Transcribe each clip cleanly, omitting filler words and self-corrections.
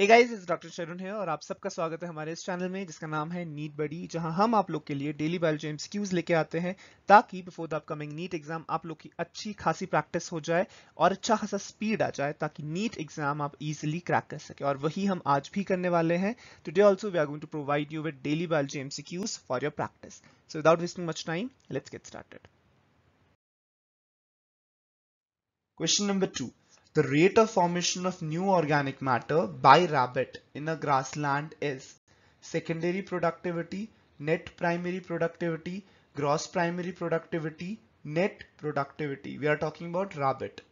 Hey guys, it's Dr. Sharun here और आप सबका स्वागत है हमारे इस चैनल में जिसका नाम है नीट बडी, जहां हम आप लोग के लिए डेली बायोलॉजी एमसीक्यूज लेके आते हैं ताकि before the upcoming NEET exam आप लोग की अच्छी खासी प्रैक्टिस हो जाए और अच्छा खासा स्पीड आ जाए ताकि नीट एग्जाम आप इजिली क्रैक कर सके और वही हम आज भी करने वाले हैं. Today also we are going to provide you with daily biology MCQs for your practice. So without wasting much time, let's get started. Question number 2. The rate of formation of new organic matter by rabbit in a grassland is secondary productivity, net primary productivity, gross primary productivity, net productivity. We are talking about rabbit.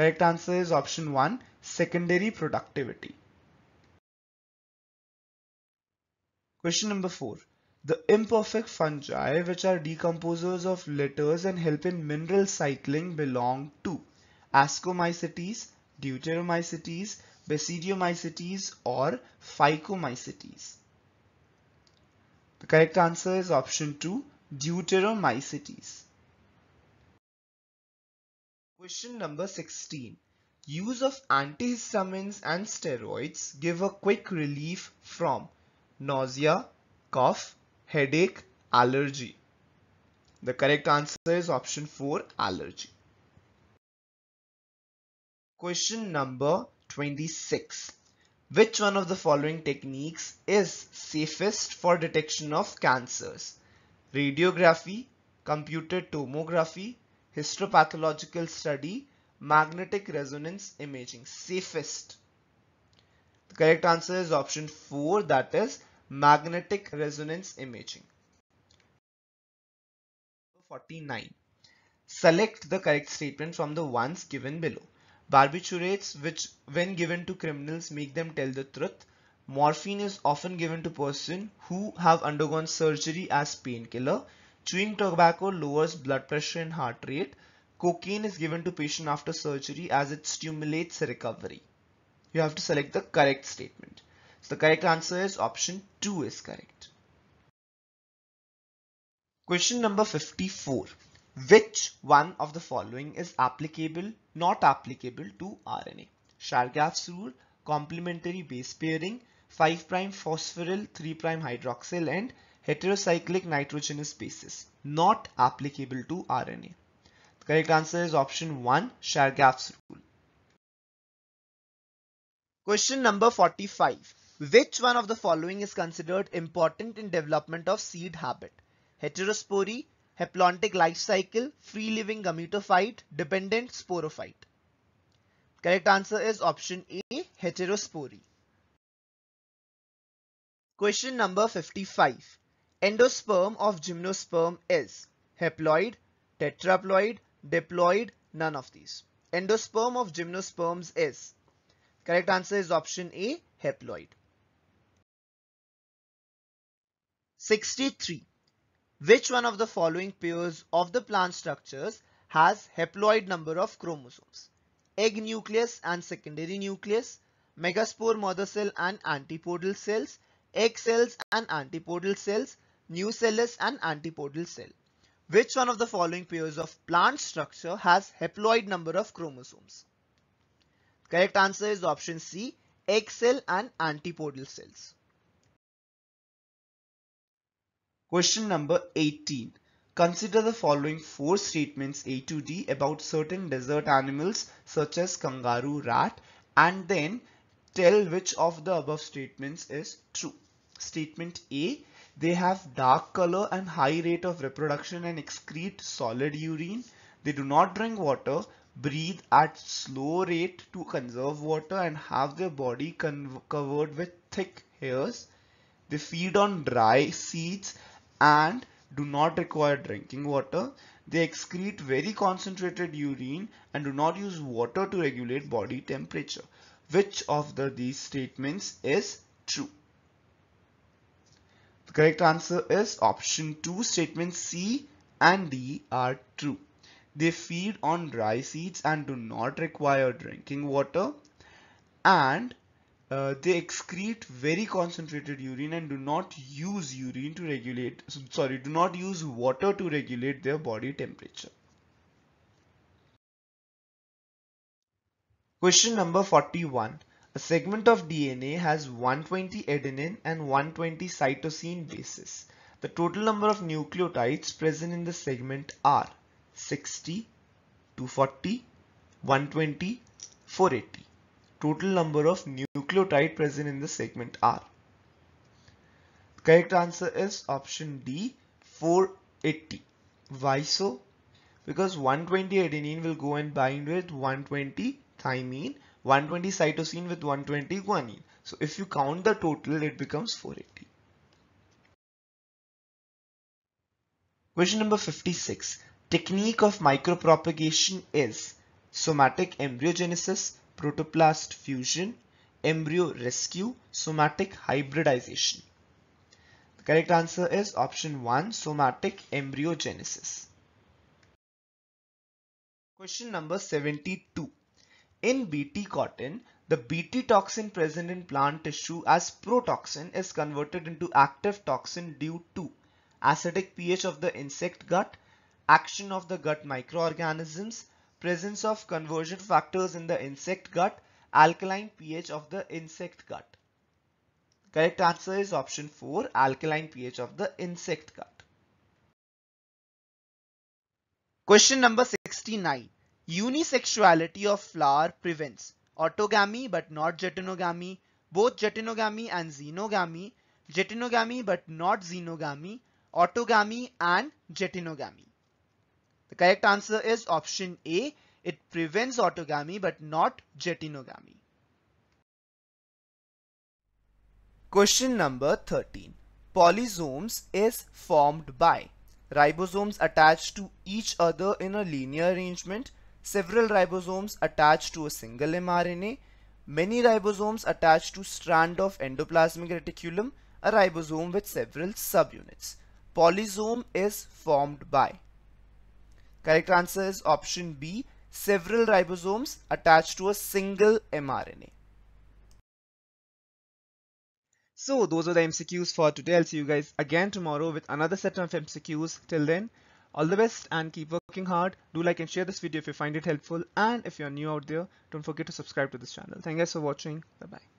Correct answer is option 1, secondary productivity. Question number 4. The imperfect fungi which are decomposers of litters and help in mineral cycling belong to Ascomycetes, deuteromycetes, basidiomycetes or phycomycetes. The correct answer is option 2, deuteromycetes. Question number 16. Use of antihistamines and steroids give a quick relief from nausea, cough, headache, allergy. The correct answer is option 4, allergy. Question number 26. Which one of the following techniques is safest for detection of cancers? Radiography, computer tomography, histopathological study, magnetic resonance imaging. Safest. The correct answer is option 4, that is magnetic resonance imaging. 49. Select the correct statement from the ones given below. Barbiturates, which when given to criminals make them tell the truth. Morphine is often given to persons who have undergone surgery as painkiller. Chewing tobacco lowers blood pressure and heart rate. Cocaine is given to patients after surgery as it stimulates recovery. You have to select the correct statement. So the correct answer is option 2 is correct. Question number 54. Which one of the following is applicable, not applicable to RNA? Chargaff's rule, complementary base pairing, 5' phosphoryl, 3' hydroxyl and heterocyclic nitrogenous bases. Not applicable to RNA. The correct answer is option 1, Chargaff's rule. Question number 45. Which one of the following is considered important in development of seed habit? Heterospory, Haplontic life cycle, free living gametophyte, dependent sporophyte. Correct answer is option A, heterospory. Question number 55. Endosperm of gymnosperm is haploid, tetraploid, diploid, none of these. Endosperm of gymnosperms is. Correct answer is option A, haploid. 63. Which one of the following pairs of the plant structures has haploid number of chromosomes? Egg nucleus and secondary nucleus, Megaspore mother cell and antipodal cells, egg cells and antipodal cells, Nucellus and antipodal cell. Which one of the following pairs of plant structure has haploid number of chromosomes? Correct answer is option C, egg cell and antipodal cells. Question number 18. Consider the following 4 statements A to D about certain desert animals such as kangaroo rat and then tell which of the above statements is true. Statement A. They have dark color and high rate of reproduction and excrete solid urine. They do not drink water, breathe at slow rate to conserve water and have their body covered with thick hairs. They feed on dry seeds and do not require drinking water. They excrete very concentrated urine and do not use water to regulate body temperature. Which of these statements is true? The correct answer is option 2. Statements C and D are true. They feed on dry seeds and do not require drinking water, and they excrete very concentrated urine and do not use water to regulate their body temperature. Question number 41. A segment of DNA has 120 adenine and 120 cytosine bases. The total number of nucleotides present in the segment are 60, 240, 120, 480. Total number of nucleotides present in the segment are. The correct answer is option D, 480. Why so? Because 120 adenine will go and bind with 120 thymine, 120 cytosine with 120 guanine. So if you count the total, it becomes 480. Question number 56. Technique of micropropagation is somatic embryogenesis, protoplast fusion, embryo rescue, somatic hybridization. The correct answer is option 1, somatic embryogenesis. Question number 72. In Bt cotton, the Bt toxin present in plant tissue as protoxin is converted into active toxin due to acidic pH of the insect gut, action of the gut microorganisms, presence of conversion factors in the insect gut, alkaline pH of the insect gut. Correct answer is option 4, alkaline pH of the insect gut. Question number 69. Unisexuality of flower prevents autogamy but not geitonogamy, both geitonogamy and xenogamy, geitonogamy but not xenogamy, autogamy and geitonogamy. The correct answer is option A. It prevents autogamy but not geitonogamy. Question number 13. Polysomes is formed by ribosomes attached to each other in a linear arrangement, several ribosomes attached to a single mRNA, many ribosomes attached to strand of endoplasmic reticulum, a ribosome with several subunits. Polysome is formed by. Correct answer is option B, several ribosomes attached to a single mRNA. So those are the MCQs for today. I'll see you guys again tomorrow with another set of MCQs. Till then, all the best and keep working hard. Do like and share this video if you find it helpful. And if you're new out there, don't forget to subscribe to this channel. Thank you guys for watching. Bye-bye.